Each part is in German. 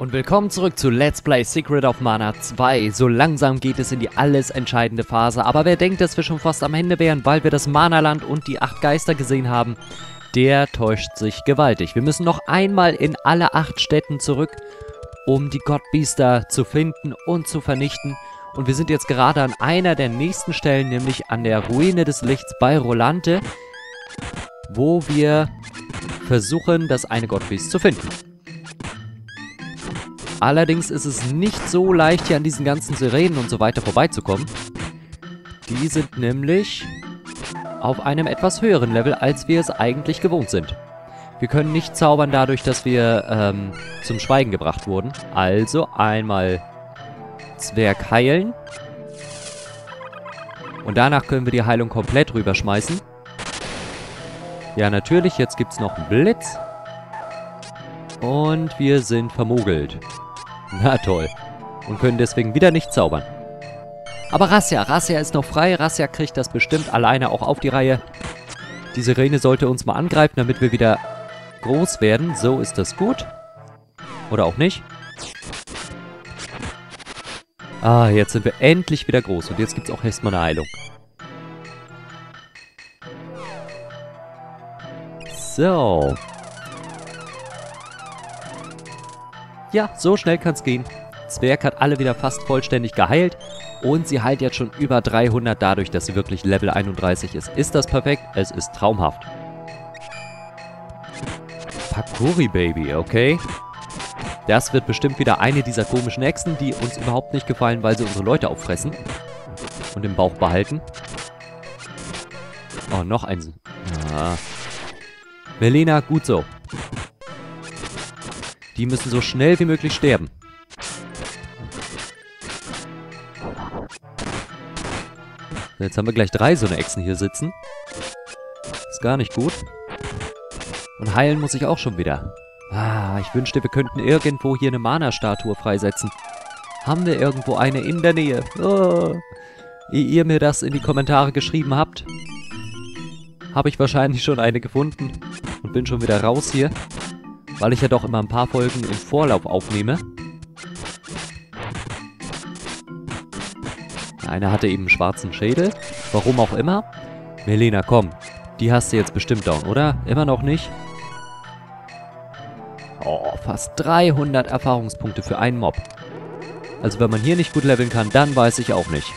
Und willkommen zurück zu Let's Play Secret of Mana 2. So langsam geht es in die alles entscheidende Phase, aber wer denkt, dass wir schon fast am Ende wären, weil wir das Mana-Land und die 8 Geister gesehen haben, der täuscht sich gewaltig. Wir müssen noch einmal in alle 8 Städten zurück, um die Godbeaster zu finden und zu vernichten. Und wir sind jetzt gerade an einer der nächsten Stellen, nämlich an der Ruine des Lichts bei Rolante, wo wir versuchen, das eine Godbeast zu finden. Allerdings ist es nicht so leicht, hier an diesen ganzen Sirenen und so weiter vorbeizukommen. Die sind nämlich auf einem etwas höheren Level, als wir es eigentlich gewohnt sind. Wir können nicht zaubern dadurch, dass wir zum Schweigen gebracht wurden. Also einmal Zwerg heilen. Und danach können wir die Heilung komplett rüberschmeißen. Ja, natürlich, jetzt gibt es noch einen Blitz. Und wir sind vermogelt. Na toll. Und können deswegen wieder nicht zaubern. Aber Rassia ist noch frei. Rassia kriegt das bestimmt alleine auch auf die Reihe. Die Sirene sollte uns mal angreifen, damit wir wieder groß werden. So ist das gut. Oder auch nicht. Ah, jetzt sind wir endlich wieder groß. Und jetzt gibt es auch erstmal eine Heilung. So. Ja, so schnell kann's gehen. Zwerg hat alle wieder fast vollständig geheilt. Und sie heilt jetzt schon über 300 dadurch, dass sie wirklich Level 31 ist. Ist das perfekt? Es ist traumhaft. Pakuri, Baby, okay. Das wird bestimmt wieder eine dieser komischen Echsen, die uns überhaupt nicht gefallen, weil sie unsere Leute auffressen. Und im Bauch behalten. Oh, noch ein... Ah. Melina, gut so. Die müssen so schnell wie möglich sterben. Jetzt haben wir gleich 3 so eine Echsen hier sitzen. Ist gar nicht gut. Und heilen muss ich auch schon wieder. Ah, ich wünschte, wir könnten irgendwo hier eine Mana-Statue freisetzen. Haben wir irgendwo eine in der Nähe? Oh. Ehe ihr mir das in die Kommentare geschrieben habt, habe ich wahrscheinlich schon eine gefunden. Und bin schon wieder raus hier. Weil ich ja doch immer ein paar Folgen im Vorlauf aufnehme. Einer hatte eben einen schwarzen Schädel. Warum auch immer. Melina, komm. Die hast du jetzt bestimmt down, oder? Immer noch nicht? Oh, fast 300 Erfahrungspunkte für einen Mob. Also wenn man hier nicht gut leveln kann, dann weiß ich auch nicht.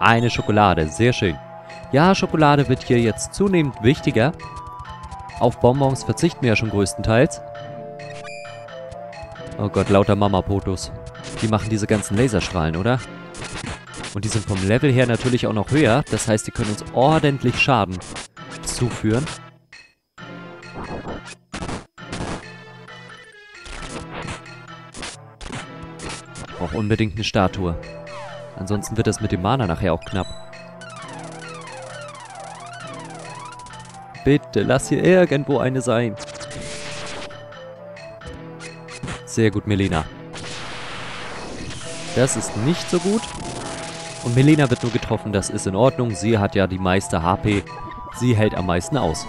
Eine Schokolade, sehr schön. Ja, Schokolade wird hier jetzt zunehmend wichtiger. Auf Bonbons verzichten wir ja schon größtenteils. Oh Gott, lauter Mama-Potos. Die machen diese ganzen Laserstrahlen, oder? Und die sind vom Level her natürlich auch noch höher. Das heißt, die können uns ordentlich Schaden zuführen. Ich brauche unbedingt eine Statue. Ansonsten wird das mit dem Mana nachher auch knapp. Bitte, lass hier irgendwo eine sein. Sehr gut, Melina. Das ist nicht so gut. Und Melina wird nur getroffen, das ist in Ordnung. Sie hat ja die meiste HP. Sie hält am meisten aus.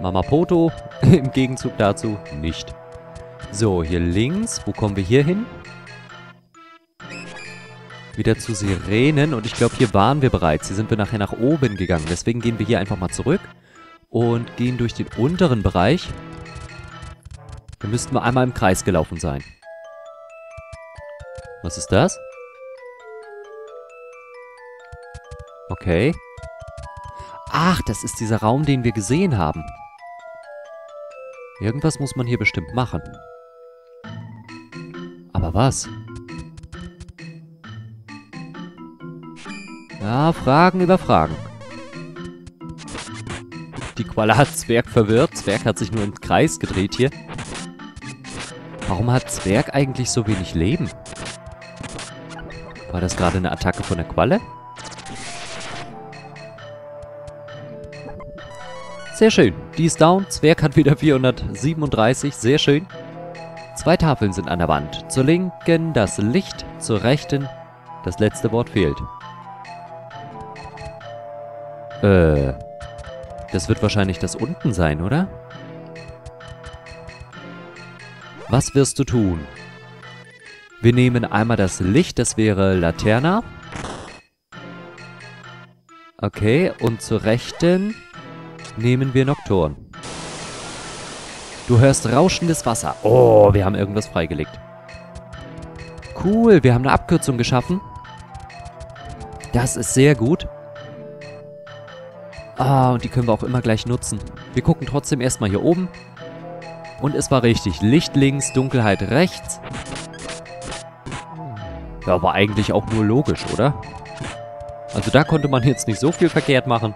Mama-Poto im Gegenzug dazu nicht. So, hier links. Wo kommen wir hier hin? Wieder zu Sirenen und ich glaube, hier waren wir bereits. Hier sind wir nachher nach oben gegangen. Deswegen gehen wir hier einfach mal zurück und gehen durch den unteren Bereich. Da müssten wir einmal im Kreis gelaufen sein. Was ist das? Okay. Ach, das ist dieser Raum, den wir gesehen haben. Irgendwas muss man hier bestimmt machen. Aber was? Ja, Fragen über Fragen. Die Qualle hat Zwerg verwirrt. Zwerg hat sich nur im Kreis gedreht hier. Warum hat Zwerg eigentlich so wenig Leben? War das gerade eine Attacke von der Qualle? Sehr schön. Die ist down. Zwerg hat wieder 437. Sehr schön. 2 Tafeln sind an der Wand. Zur linken das Licht, zur rechten das letzte Wort fehlt. Das wird wahrscheinlich das unten sein, oder? Was wirst du tun? Wir nehmen einmal das Licht, das wäre Laterna. Okay, und zur Rechten nehmen wir Nocturn. Du hörst rauschendes Wasser. Oh, wir haben irgendwas freigelegt. Cool, wir haben eine Abkürzung geschaffen. Das ist sehr gut. Ah, und die können wir auch immer gleich nutzen. Wir gucken trotzdem erstmal hier oben. Und es war richtig. Licht links, Dunkelheit rechts. Ja, war eigentlich auch nur logisch, oder? Also da konnte man jetzt nicht so viel verkehrt machen.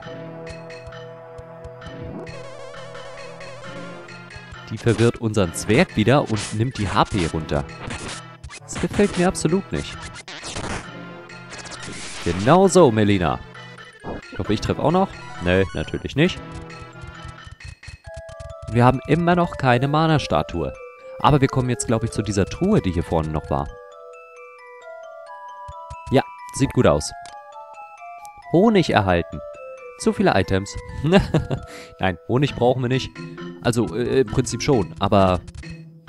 Die verwirrt unseren Zwerg wieder und nimmt die HP runter. Das gefällt mir absolut nicht. Genau so, Melina. Ich hoffe, ich treffe auch noch. Nee, natürlich nicht. Wir haben immer noch keine Mana-Statue. Aber wir kommen jetzt, glaube ich, zu dieser Truhe, die hier vorne noch war. Ja, sieht gut aus. Honig erhalten. Zu viele Items. Nein, Honig brauchen wir nicht. Also, im Prinzip schon, aber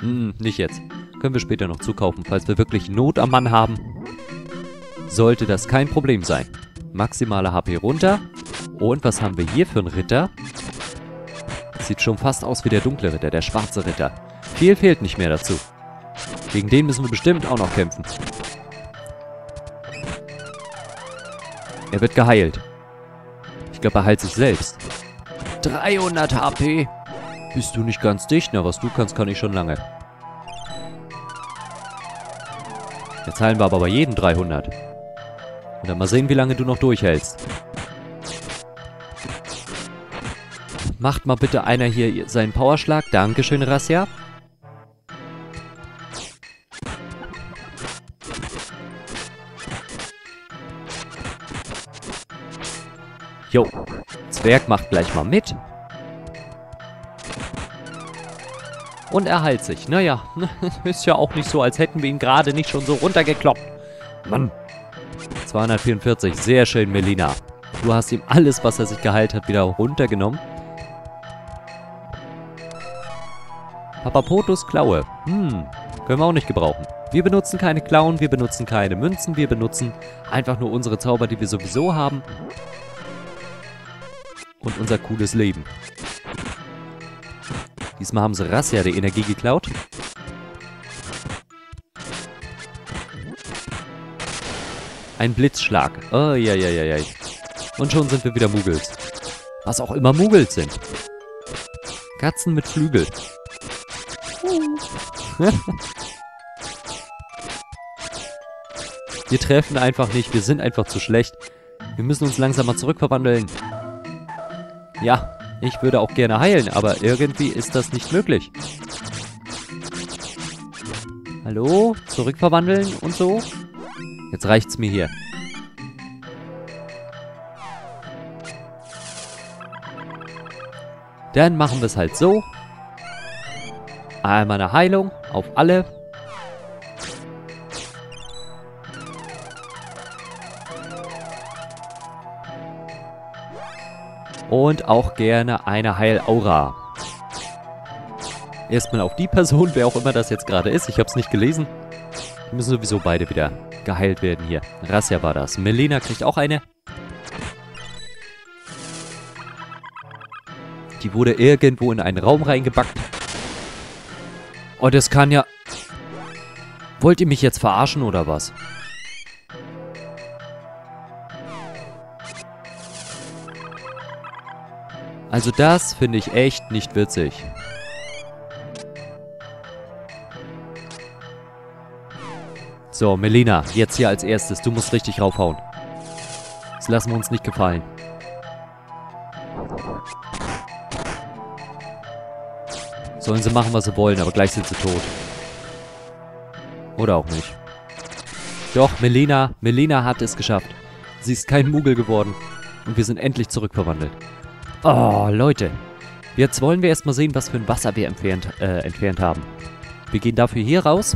nicht jetzt. Können wir später noch zukaufen, falls wir wirklich Not am Mann haben. Sollte das kein Problem sein. Maximale HP runter. Und was haben wir hier für einen Ritter? Sieht schon fast aus wie der dunkle Ritter, der schwarze Ritter. Viel fehlt nicht mehr dazu. Gegen den müssen wir bestimmt auch noch kämpfen. Er wird geheilt. Ich glaube, er heilt sich selbst. 300 HP. Bist du nicht ganz dicht? Na, was du kannst, kann ich schon lange. Jetzt heilen wir aber bei jedem 300. Und dann mal sehen, wie lange du noch durchhältst. Macht mal bitte einer hier seinen Powerschlag. Dankeschön, Rassia. Jo, Zwerg macht gleich mal mit. Und er heilt sich. Naja, ist ja auch nicht so, als hätten wir ihn gerade nicht schon so runtergekloppt. Mann. 244, sehr schön, Melina. Du hast ihm alles, was er sich geheilt hat, wieder runtergenommen. Mama-Potos Klaue. Können wir auch nicht gebrauchen. Wir benutzen keine Klauen, wir benutzen keine Münzen, wir benutzen einfach nur unsere Zauber, die wir sowieso haben. Und unser cooles Leben. Diesmal haben sie Rassia die Energie geklaut. Ein Blitzschlag. Oh, ja, ja, ja, ja. Und schon sind wir wieder Mugels. Was auch immer Mugels sind. Katzen mit Flügel. Wir treffen einfach nicht. Wir sind einfach zu schlecht. Wir müssen uns langsam mal zurückverwandeln. Ja, ich würde auch gerne heilen, aber irgendwie ist das nicht möglich. Hallo? Zurückverwandeln und so? Jetzt reicht's mir hier. Dann machen wir es halt so. Einmal eine Heilung auf alle. Und auch gerne eine Heilaura. Erstmal auf die Person, wer auch immer das jetzt gerade ist. Ich habe es nicht gelesen. Die müssen sowieso beide wieder geheilt werden hier. Rassia war das. Melina kriegt auch eine. Die wurde irgendwo in einen Raum reingepackt. Oh, das kann ja... Wollt ihr mich jetzt verarschen oder was? Also das finde ich echt nicht witzig. So, Melina, jetzt hier als erstes. Du musst richtig raufhauen. Das lassen wir uns nicht gefallen. Sollen sie machen, was sie wollen, aber gleich sind sie tot. Oder auch nicht. Doch, Melina hat es geschafft. Sie ist kein Mugel geworden. Und wir sind endlich zurückverwandelt. Oh, Leute. Jetzt wollen wir erstmal sehen, was für ein Wasser wir entfernt haben. Wir gehen dafür hier raus.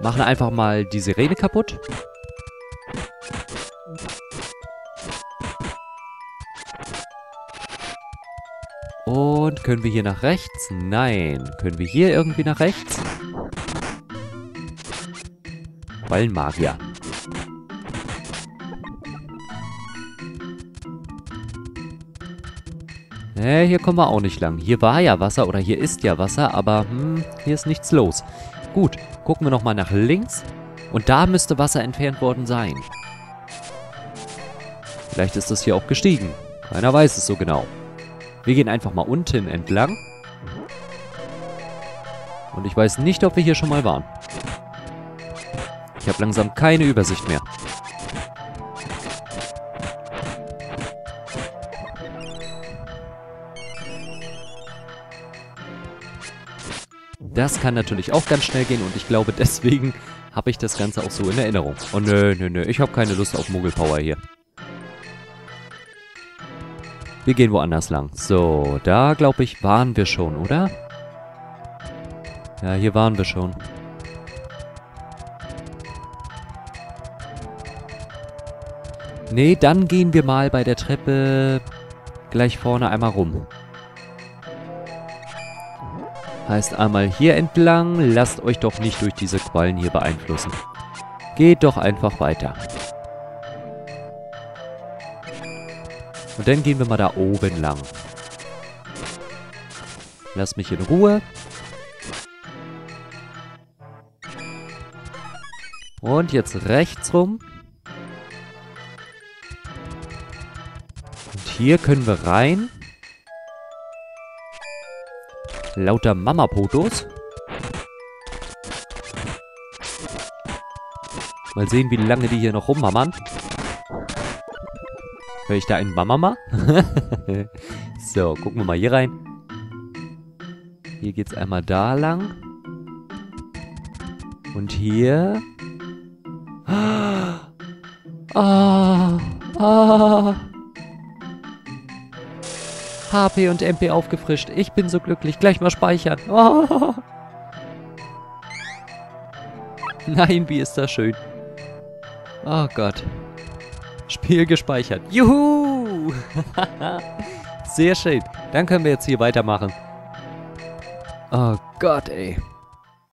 Machen einfach mal die Sirene kaputt. Und können wir hier nach rechts? Nein. Können wir hier irgendwie nach rechts? Ballenmagier. Hier kommen wir auch nicht lang. Hier war ja Wasser oder hier ist ja Wasser, aber hier ist nichts los. Gut, gucken wir nochmal nach links. Und da müsste Wasser entfernt worden sein. Vielleicht ist das hier auch gestiegen. Keiner weiß es so genau. Wir gehen einfach mal unten entlang. Und ich weiß nicht, ob wir hier schon mal waren. Ich habe langsam keine Übersicht mehr. Das kann natürlich auch ganz schnell gehen und ich glaube, deswegen habe ich das Ganze auch so in Erinnerung. Oh, nö, ich habe keine Lust auf Mugelpower hier. Wir gehen woanders lang. So, da, glaube ich, waren wir schon, oder? Ja, hier waren wir schon. Nee, dann gehen wir mal bei der Treppe gleich vorne einmal rum. Heißt einmal hier entlang, lasst euch doch nicht durch diese Quallen hier beeinflussen. Geht doch einfach weiter. Und dann gehen wir mal da oben lang. Lasst mich in Ruhe. Und jetzt rechts rum. Und hier können wir rein. Lauter Mama-Potos. Mal sehen, wie lange die hier noch rummammern. Hör ich da einen Mama? So, gucken wir mal hier rein. Hier geht's einmal da lang. Und hier. HP und MP aufgefrischt. Ich bin so glücklich. Gleich mal speichern. Oh. Nein, wie ist das schön. Oh Gott. Spiel gespeichert. Juhu! Sehr schön. Dann können wir jetzt hier weitermachen. Oh Gott, ey.